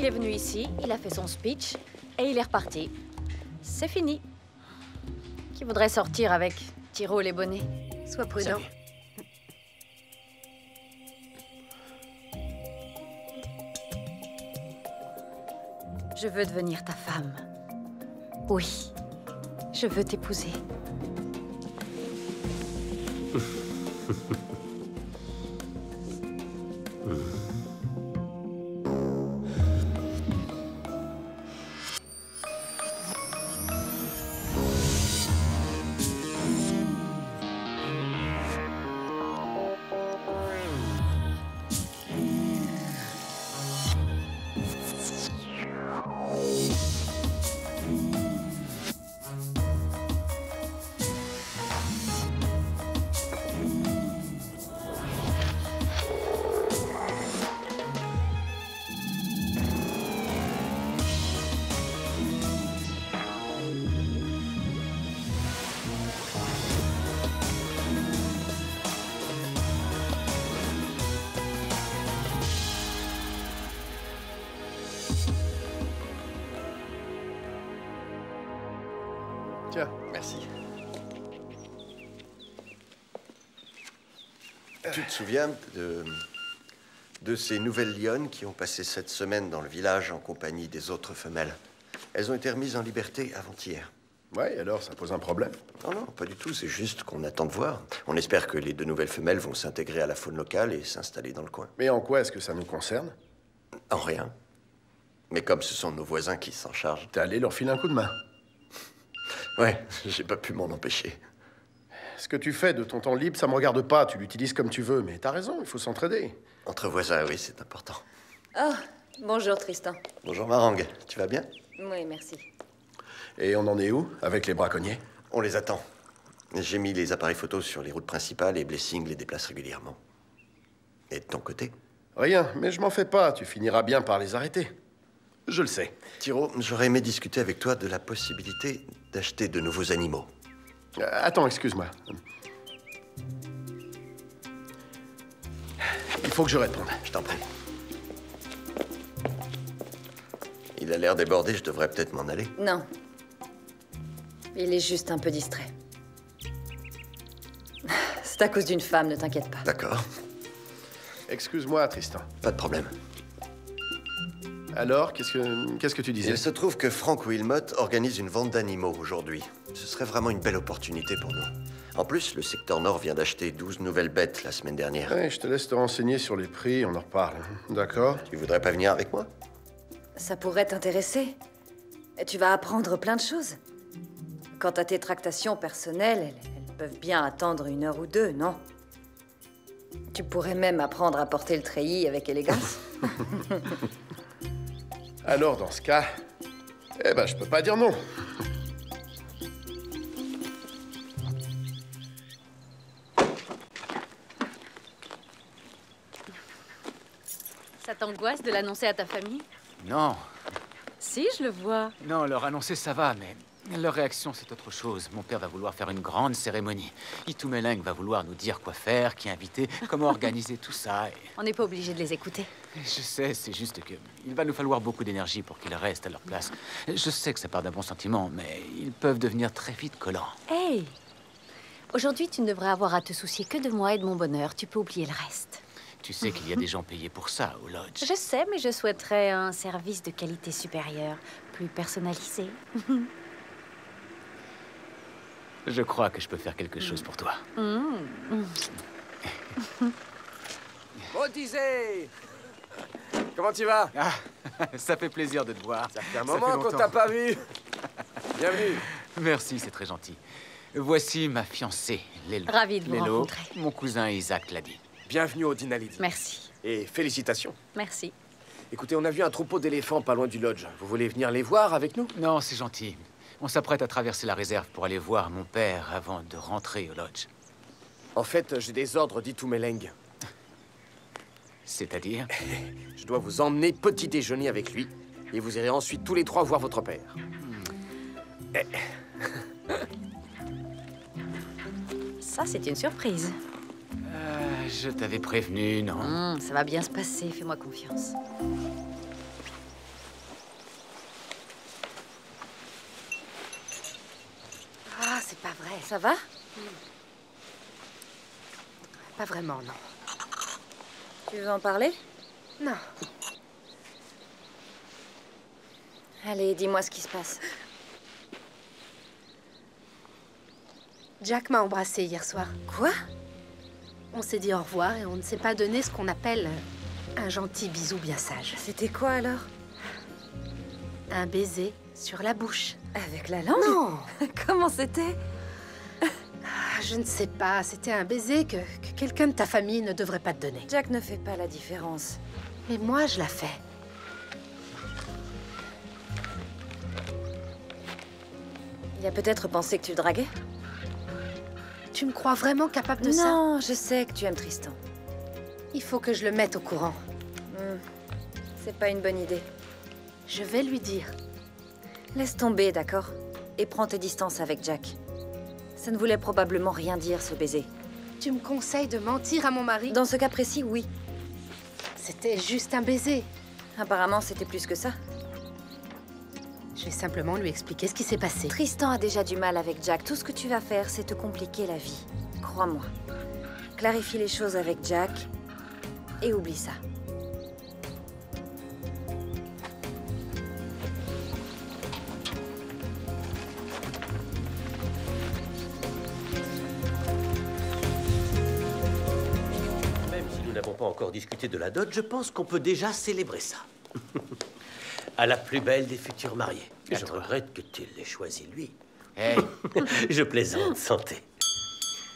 Il est venu ici, il a fait son speech et il est reparti. C'est fini. Qui voudrait sortir avec Tiro les bonnets? Sois prudent. Je veux devenir ta femme. Oui, je veux t'épouser. Tu te souviens de ces nouvelles lionnes qui ont passé cette semaine dans le village en compagnie des autres femelles? Elles ont été remises en liberté avant-hier. Ouais, alors ça pose un problème? Non, non, pas du tout, c'est juste qu'on attend de voir. On espère que les deux nouvelles femelles vont s'intégrer à la faune locale et s'installer dans le coin. Mais en quoi est-ce que ça nous concerne? En rien. Mais comme ce sont nos voisins qui s'en chargent... T'es allé leur filer un coup de main? Ouais, j'ai pas pu m'en empêcher. Ce que tu fais de ton temps libre, ça me regarde pas. Tu l'utilises comme tu veux, mais t'as raison, il faut s'entraider. Entre voisins, oui, c'est important. Oh, bonjour Tristan. Bonjour Marang, tu vas bien? Oui, merci. Et on en est où, avec les braconniers? On les attend. J'ai mis les appareils photos sur les routes principales et Blessing les déplace régulièrement. Et de ton côté? Rien, mais je m'en fais pas, tu finiras bien par les arrêter. Je le sais. Tiro, j'aurais aimé discuter avec toi de la possibilité d'acheter de nouveaux animaux. Attends, excuse-moi. Il faut que je réponde. Je t'en prie. Il a l'air débordé, je devrais peut-être m'en aller. Non. Il est juste un peu distrait. C'est à cause d'une femme, ne t'inquiète pas. D'accord. Excuse-moi, Tristan. Pas de problème. Alors, qu'est-ce que tu disais? Il se trouve que Frank Wilmot organise une vente d'animaux aujourd'hui. Ce serait vraiment une belle opportunité pour nous. En plus, le secteur Nord vient d'acheter 12 nouvelles bêtes la semaine dernière. Ouais, je te laisse te renseigner sur les prix, on en reparle. D'accord? Tu voudrais pas venir avec moi? Ça pourrait t'intéresser. Tu vas apprendre plein de choses. Quant à tes tractations personnelles, elles peuvent bien attendre une heure ou deux, non? Tu pourrais même apprendre à porter le treillis avec élégance. Alors, dans ce cas, eh ben, je peux pas dire non. Ça t'angoisse de l'annoncer à ta famille? Non. Si, je le vois. Non, leur annoncer, ça va, mais leur réaction, c'est autre chose. Mon père va vouloir faire une grande cérémonie. Itumeleng va vouloir nous dire quoi faire, qui inviter, comment organiser tout ça. Et... on n'est pas obligé de les écouter. Je sais, c'est juste que il va nous falloir beaucoup d'énergie pour qu'ils restent à leur place. Je sais que ça part d'un bon sentiment, mais ils peuvent devenir très vite collants. Hey! Aujourd'hui, tu ne devrais avoir à te soucier que de moi et de mon bonheur. Tu peux oublier le reste. Tu sais qu'il y a des gens payés pour ça au lodge. Je sais, mais je souhaiterais un service de qualité supérieure, plus personnalisé. Je crois que je peux faire quelque chose pour toi. Modise, comment tu vas? Ça fait plaisir de te voir. Ça fait un moment qu'on t'a pas vu. Bienvenue. Merci, c'est très gentil. Voici ma fiancée, Lelo. Ravi de vous rencontrer. Mon cousin Isaac l'a dit. Bienvenue au Dinaledi. Merci. Et félicitations. Merci. Écoutez, on a vu un troupeau d'éléphants pas loin du lodge. Vous voulez venir les voir avec nous? Non, c'est gentil. On s'apprête à traverser la réserve pour aller voir mon père avant de rentrer au lodge. En fait, j'ai des ordres d'Itumeleng. C'est-à-dire? Je dois vous emmener petit déjeuner avec lui, et vous irez ensuite tous les trois voir votre père. Ça, c'est une surprise. Je t'avais prévenu, non? Ça va bien se passer, fais-moi confiance. Ça va? Pas vraiment, non. Tu veux en parler? Non. Allez, dis-moi ce qui se passe. Jack m'a embrassée hier soir. Quoi? On s'est dit au revoir et on ne s'est pas donné ce qu'on appelle un gentil bisou bien sage. C'était quoi alors? Un baiser sur la bouche. Avec la langue? Non. Comment c'était? Je ne sais pas. C'était un baiser que quelqu'un de ta famille ne devrait pas te donner. Jack ne fait pas la différence. Mais moi, je la fais. Il a peut-être pensé que tu le draguais? Tu me crois vraiment capable de ça? Non, je sais que tu aimes Tristan. Il faut que je le mette au courant. C'est pas une bonne idée. Je vais lui dire. Laisse tomber, d'accord? Et prends tes distances avec Jack. Ça ne voulait probablement rien dire, ce baiser. Tu me conseilles de mentir à mon mari? Dans ce cas précis, oui. C'était juste un baiser. Apparemment, c'était plus que ça. Je vais simplement lui expliquer ce qui s'est passé. Tristan a déjà du mal avec Jack. Tout ce que tu vas faire, c'est te compliquer la vie. Crois-moi. Clarifie les choses avec Jack et oublie ça. Même si nous n'avons pas encore discuté de la dot, je pense qu'on peut déjà célébrer ça. À la plus belle des futurs mariés. Je regrette que tu l'aies choisi, lui. Hey. Je plaisante, santé.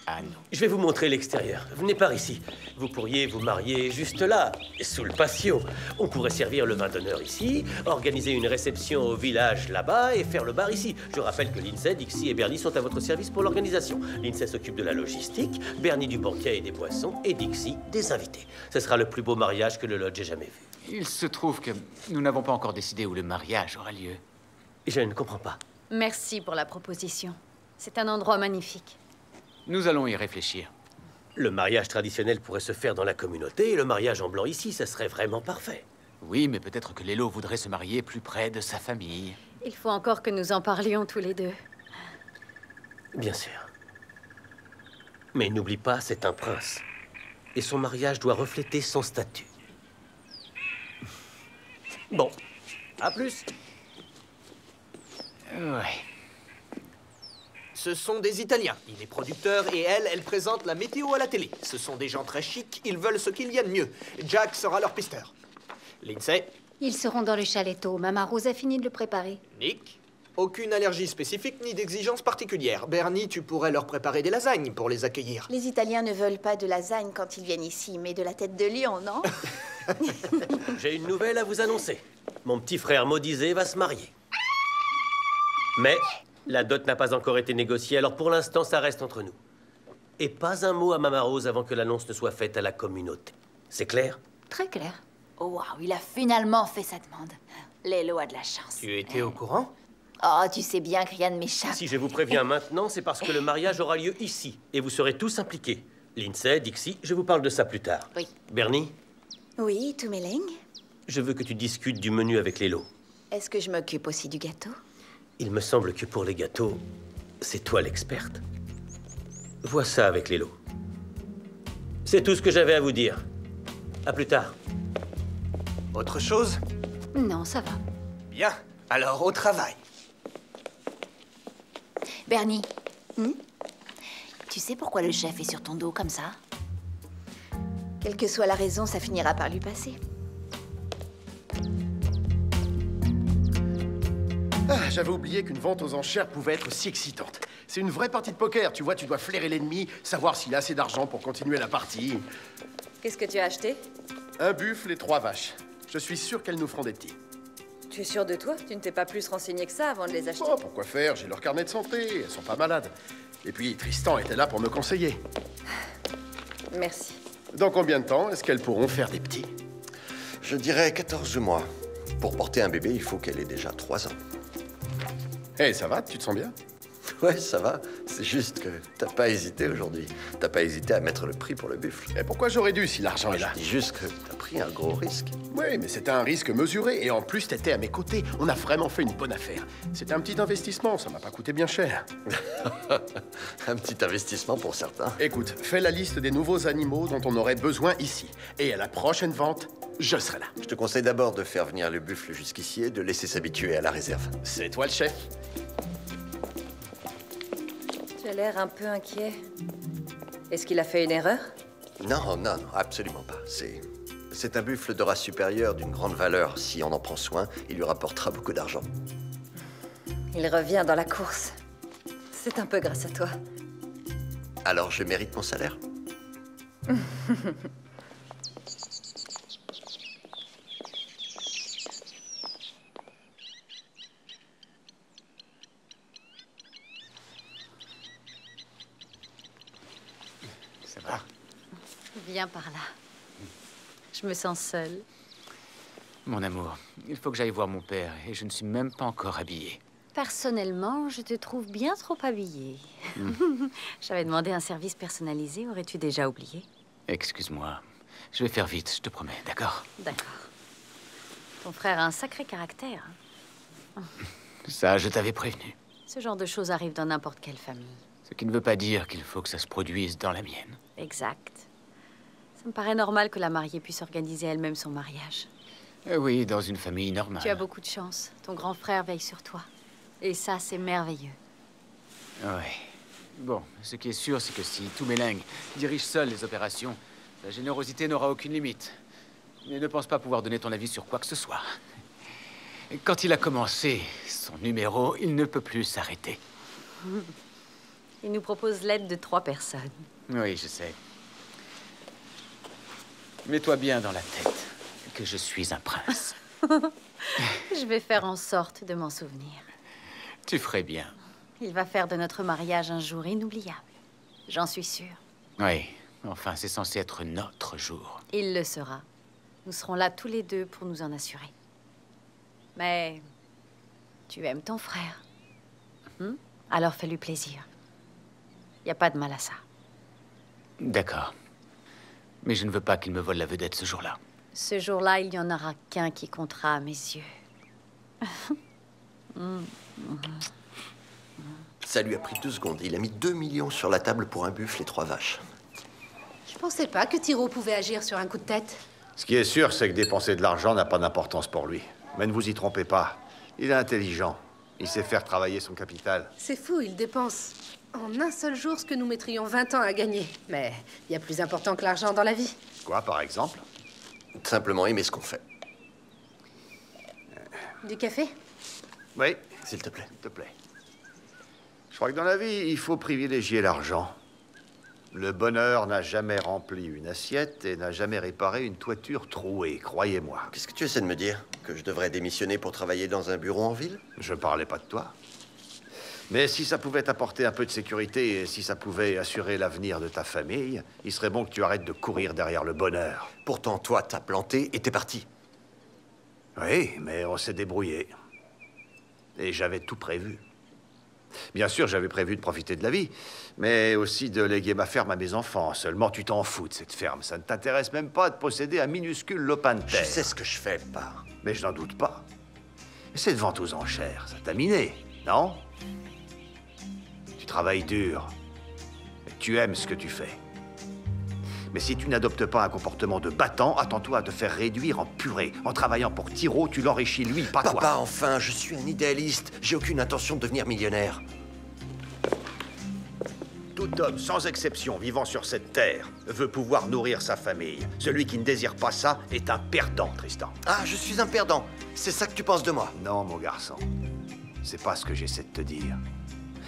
Ah non. Je vais vous montrer l'extérieur. Venez par ici. Vous pourriez vous marier juste là, sous le patio. On pourrait servir le vin d'honneur ici, organiser une réception au village là-bas et faire le bar ici. Je rappelle que Lindsay, Dixie et Bernie sont à votre service pour l'organisation. Lindsay s'occupe de la logistique, Bernie du banquet et des boissons, et Dixie des invités. Ce sera le plus beau mariage que le Lodge ait jamais vu. Il se trouve que nous n'avons pas encore décidé où le mariage aura lieu. Je ne comprends pas. Merci pour la proposition. C'est un endroit magnifique. Nous allons y réfléchir. Le mariage traditionnel pourrait se faire dans la communauté, et le mariage en blanc ici, ça serait vraiment parfait. Oui, mais peut-être que Lelo voudrait se marier plus près de sa famille. Il faut encore que nous en parlions tous les deux. Bien sûr. Mais n'oublie pas, c'est un prince. Et son mariage doit refléter son statut. Bon, à plus. Ouais. Ce sont des Italiens. Il est producteur et elle présente la météo à la télé. Ce sont des gens très chics, ils veulent ce qu'il y a de mieux. Jack sera leur pisteur. Lindsay? Ils seront dans le chalet tôt. Mama Rose a fini de le préparer. Nick? Aucune allergie spécifique ni d'exigence particulière. Bernie, tu pourrais leur préparer des lasagnes pour les accueillir. Les Italiens ne veulent pas de lasagne quand ils viennent ici, mais de la tête de lion, non? J'ai une nouvelle à vous annoncer. Mon petit frère Modise va se marier. Mais la dot n'a pas encore été négociée, alors pour l'instant, ça reste entre nous. Et pas un mot à Mama Rose avant que l'annonce ne soit faite à la communauté. C'est clair? Très clair. Oh, waouh, il a finalement fait sa demande. Lelo a de la chance. Tu étais au courant? Oh, tu sais bien que rien ne m'échappe. Si je vous préviens maintenant, c'est parce que le mariage aura lieu ici, et vous serez tous impliqués. Lindsay, Dixie, je vous parle de ça plus tard. Oui. Bernie? Oui, Tumelo. Je veux que tu discutes du menu avec Lelo. Est-ce que je m'occupe aussi du gâteau? Il me semble que pour les gâteaux, c'est toi l'experte. Vois ça avec Lelo. C'est tout ce que j'avais à vous dire. À plus tard. Autre chose? Non, ça va. Bien, alors au travail. Bernie, tu sais pourquoi le chef est sur ton dos comme ça? Quelle que soit la raison, ça finira par lui passer. Ah, j'avais oublié qu'une vente aux enchères pouvait être si excitante. C'est une vraie partie de poker, tu vois, tu dois flairer l'ennemi, savoir s'il a assez d'argent pour continuer la partie. Qu'est-ce que tu as acheté? Un buffle et 3 vaches. Je suis sûr qu'elles nous feront des petits. Tu es sûr de toi? Tu ne t'es pas plus renseigné que ça avant de les acheter? Oh, pourquoi faire? J'ai leur carnet de santé, elles sont pas malades. Et puis, Tristan était là pour me conseiller. Merci. Dans combien de temps est-ce qu'elles pourront faire des petits? Je dirais 14 mois. Pour porter un bébé, il faut qu'elle ait déjà 3 ans. Hé, ça va? Tu te sens bien? Ouais, ça va. C'est juste que t'as pas hésité aujourd'hui. T'as pas hésité à mettre le prix pour le buffle. Mais pourquoi j'aurais dû si l'argent est là? Je dis juste que t'as pris un gros risque. Oui, mais c'était un risque mesuré. Et en plus, t'étais à mes côtés. On a vraiment fait une bonne affaire. C'était un petit investissement. Ça m'a pas coûté bien cher. Un petit investissement pour certains. Écoute, fais la liste des nouveaux animaux dont on aurait besoin ici. Et à la prochaine vente, je serai là. Je te conseille d'abord de faire venir le buffle jusqu'ici et de laisser s'habituer à la réserve. C'est toi le chef. Tu as l'air un peu inquiet. Est-ce qu'il a fait une erreur? Non, non, non, absolument pas. C'est un buffle de race supérieure d'une grande valeur. Si on en prend soin, il lui rapportera beaucoup d'argent. Il revient dans la course. C'est un peu grâce à toi. Alors je mérite mon salaire. Viens par là. Je me sens seule. Mon amour, il faut que j'aille voir mon père et je ne suis même pas encore habillée. Personnellement, je te trouve bien trop habillée. J'avais demandé un service personnalisé, aurais-tu déjà oublié? Excuse-moi, je vais faire vite, je te promets, d'accord? D'accord. Ton frère a un sacré caractère. Hein? Ça, je t'avais prévenu. Ce genre de choses arrive dans n'importe quelle famille. Ce qui ne veut pas dire qu'il faut que ça se produise dans la mienne. Exact. Ça me paraît normal que la mariée puisse organiser elle-même son mariage. Oui, dans une famille normale. Tu as beaucoup de chance. Ton grand frère veille sur toi. Et ça, c'est merveilleux. Oui. Bon, ce qui est sûr, c'est que si Tumelo dirige seul les opérations, sa générosité n'aura aucune limite. Mais ne pense pas pouvoir donner ton avis sur quoi que ce soit. Et quand il a commencé son numéro, il ne peut plus s'arrêter. Il nous propose l'aide de 3 personnes. Oui, je sais. Mets-toi bien dans la tête que je suis un prince. Je vais faire en sorte de m'en souvenir. Tu ferais bien. Il va faire de notre mariage un jour inoubliable. J'en suis sûre. Oui, enfin, c'est censé être notre jour. Il le sera. Nous serons là tous les deux pour nous en assurer. Mais tu aimes ton frère. Alors fais-lui plaisir. Il n'y a pas de mal à ça. D'accord. Mais je ne veux pas qu'il me vole la vedette ce jour-là. Ce jour-là, il n'y en aura qu'un qui comptera à mes yeux. Ça lui a pris 2 secondes. Il a mis 2 millions sur la table pour un buffle et 3 vaches. Je pensais pas que Tiro pouvait agir sur un coup de tête. Ce qui est sûr, c'est que dépenser de l'argent n'a pas d'importance pour lui. Mais ne vous y trompez pas. Il est intelligent. Il sait faire travailler son capital. C'est fou, il dépense en un seul jour ce que nous mettrions 20 ans à gagner. Mais il y a plus important que l'argent dans la vie. Quoi, par exemple? Simplement aimer ce qu'on fait. Du café? Oui. S'il te plaît. S'il te plaît. Je crois que dans la vie, il faut privilégier l'argent. Le bonheur n'a jamais rempli une assiette et n'a jamais réparé une toiture trouée, croyez-moi. Qu'est-ce que tu essaies de me dire? Que je devrais démissionner pour travailler dans un bureau en ville? Je parlais pas de toi. Mais si ça pouvait t'apporter un peu de sécurité et si ça pouvait assurer l'avenir de ta famille, il serait bon que tu arrêtes de courir derrière le bonheur. Pourtant, toi, t'as planté et t'es parti. Oui, mais on s'est débrouillé. Et j'avais tout prévu. Bien sûr, j'avais prévu de profiter de la vie, mais aussi de léguer ma ferme à mes enfants. Seulement, tu t'en fous de cette ferme. Ça ne t'intéresse même pas de posséder un minuscule lopin de terre. Je sais ce que je fais, pas. Mais je n'en doute pas. Cette vente aux enchères, ça t'a miné, non? Tu travailles dur, et tu aimes ce que tu fais. Mais si tu n'adoptes pas un comportement de battant, attends-toi à te faire réduire en purée. En travaillant pour Tiro, tu l'enrichis lui, pas toi. Papa, enfin, je suis un idéaliste. J'ai aucune intention de devenir millionnaire. Tout homme, sans exception, vivant sur cette terre, veut pouvoir nourrir sa famille. Celui qui ne désire pas ça est un perdant, Tristan. Ah, je suis un perdant. C'est ça que tu penses de moi? Non, mon garçon. C'est pas ce que j'essaie de te dire.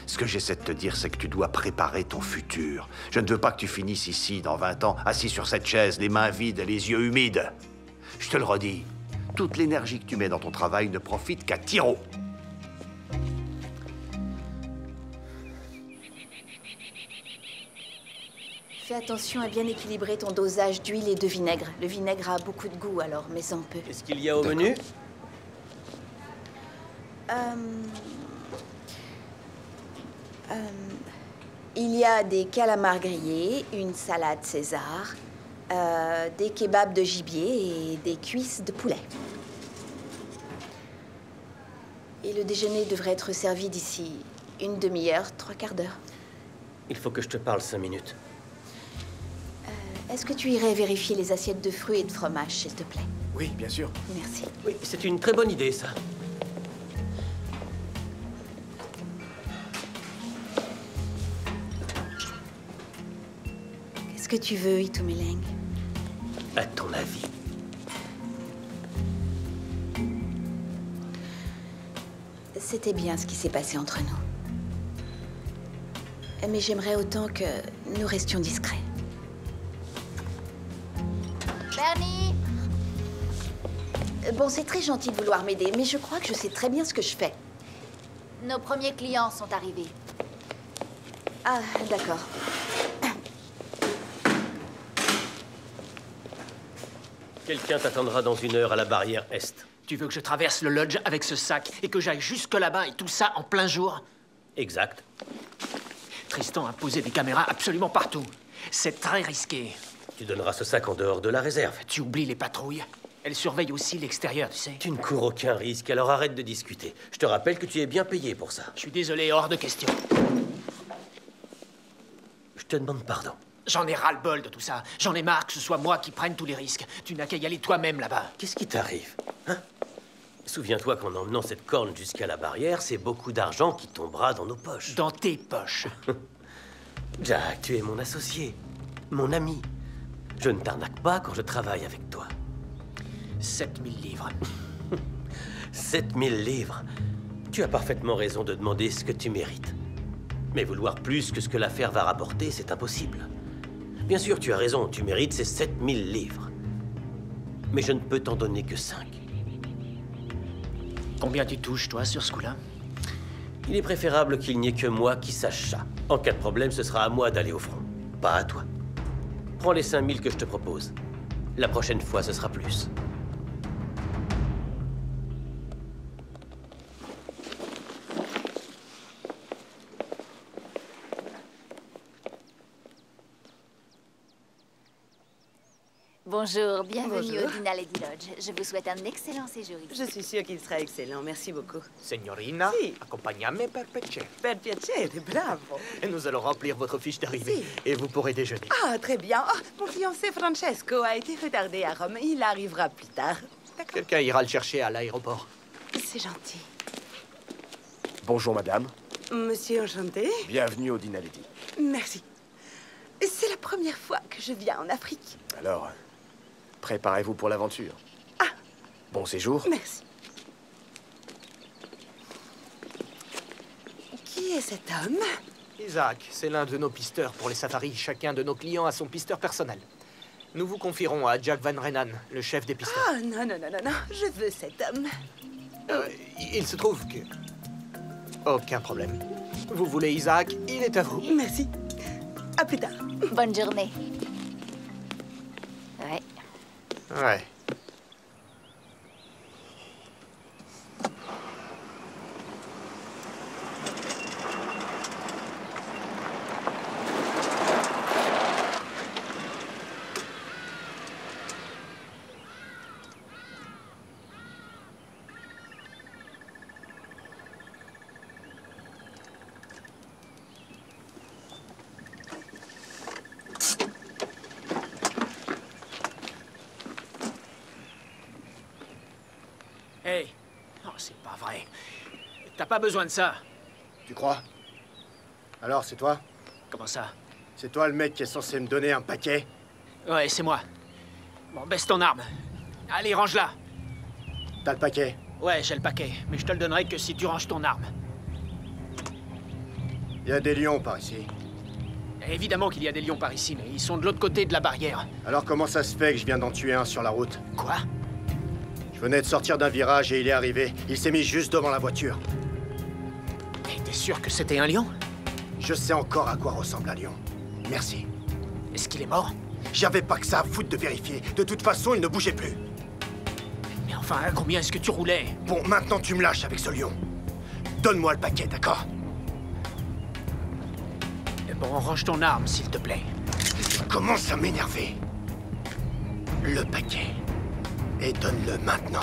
Ce que j'essaie de te dire, c'est que tu dois préparer ton futur. Je ne veux pas que tu finisses ici, dans 20 ans, assis sur cette chaise, les mains vides et les yeux humides. Je te le redis, toute l'énergie que tu mets dans ton travail ne profite qu'à Tiro. Fais attention à bien équilibrer ton dosage d'huile et de vinaigre. Le vinaigre a beaucoup de goût, alors mets-en peu. Qu'est-ce qu'il y a au menu? Il y a des calamars grillés, une salade César, des kebabs de gibier et des cuisses de poulet. Et le déjeuner devrait être servi d'ici une demi-heure, trois quarts d'heure. Il faut que je te parle 5 minutes. Est-ce que tu irais vérifier les assiettes de fruits et de fromage, s'il te plaît? Oui, bien sûr. Merci. Oui, c'est une très bonne idée, ça. Qu'est-ce que tu veux, Itumeleng? À ton avis. C'était bien ce qui s'est passé entre nous. Mais j'aimerais autant que nous restions discrets. Bernie! Bon, c'est très gentil de vouloir m'aider, mais je crois que je sais très bien ce que je fais. Nos premiers clients sont arrivés. Ah, d'accord. Quelqu'un t'attendra dans 1 heure à la barrière Est. Tu veux que je traverse le lodge avec ce sac et que j'aille jusque là-bas et tout ça en plein jour? Exact. Tristan a posé des caméras absolument partout. C'est très risqué. Tu donneras ce sac en dehors de la réserve. Tu oublies les patrouilles. Elles surveillent aussi l'extérieur, tu sais. Tu ne cours aucun risque, alors arrête de discuter. Je te rappelle que tu es bien payé pour ça. Je suis désolé, hors de question. Je te demande pardon. J'en ai ras-le-bol de tout ça. J'en ai marre que ce soit moi qui prenne tous les risques. Tu n'as qu'à y aller toi-même là-bas. Qu'est-ce qui t'arrive, hein? Souviens-toi qu'en emmenant cette corne jusqu'à la barrière, c'est beaucoup d'argent qui tombera dans nos poches. Dans tes poches. Jack, tu es mon associé, mon ami. Je ne t'arnaque pas quand je travaille avec toi. 7000 livres. 7000 livres. Tu as parfaitement raison de demander ce que tu mérites. Mais vouloir plus que ce que l'affaire va rapporter, c'est impossible. Bien sûr, tu as raison, tu mérites ces 7000 livres. Mais je ne peux t'en donner que 5. Combien tu touches, toi, sur ce coup-là? Il est préférable qu'il n'y ait que moi qui sache ça. En cas de problème, ce sera à moi d'aller au front, pas à toi. Prends les 5000 que je te propose. La prochaine fois, ce sera plus. Bonjour, bienvenue au Dinaledi Lodge. Je vous souhaite un excellent séjour ici. Je suis sûre qu'il sera excellent, merci beaucoup. Signorina, si. Accompagname per piacere. Per piacere, bravo. Et nous allons remplir votre fiche d'arrivée si. Et vous pourrez déjeuner. Ah, très bien. Oh, mon fiancé Francesco a été retardé à Rome. Il arrivera plus tard. Quelqu'un ira le chercher à l'aéroport. C'est gentil. Bonjour, madame. Monsieur, enchanté. Bienvenue au Dinaledi. Merci. C'est la première fois que je viens en Afrique. Alors... préparez-vous pour l'aventure. Ah! Bon séjour. Merci. Qui est cet homme? Isaac, c'est l'un de nos pisteurs pour les safaris. Chacun de nos clients a son pisteur personnel. Nous vous confierons à Jack Van Rennan, le chef des pisteurs. Oh non, non, non, non, non, je veux cet homme. Il se trouve que... aucun problème. Vous voulez Isaac? Il est à vous. Merci. À plus tard. Bonne journée. Ouais. Ouais. Pas besoin de ça. Tu crois? Alors, c'est toi? Comment ça? C'est toi le mec qui est censé me donner un paquet? Ouais, c'est moi. Bon, baisse ton arme. Allez, range-la. T'as le paquet? Ouais, j'ai le paquet, mais je te le donnerai que si tu ranges ton arme. Il y a des lions par ici. Évidemment qu'il y a des lions par ici, mais ils sont de l'autre côté de la barrière. Alors comment ça se fait que je viens d'en tuer un sur la route? Quoi? Je venais de sortir d'un virage et il est arrivé. Il s'est mis juste devant la voiture. T'es sûr que c'était un lion? Je sais encore à quoi ressemble un lion. Merci. Est-ce qu'il est mort? J'avais pas que ça à foutre de vérifier. De toute façon, il ne bougeait plus. Mais enfin, à combien est-ce que tu roulais? Bon, maintenant tu me lâches avec ce lion. Donne-moi le paquet, d'accord? Bon, range ton arme, s'il te plaît. Ça commence à m'énerver. Le paquet. Et donne-le maintenant.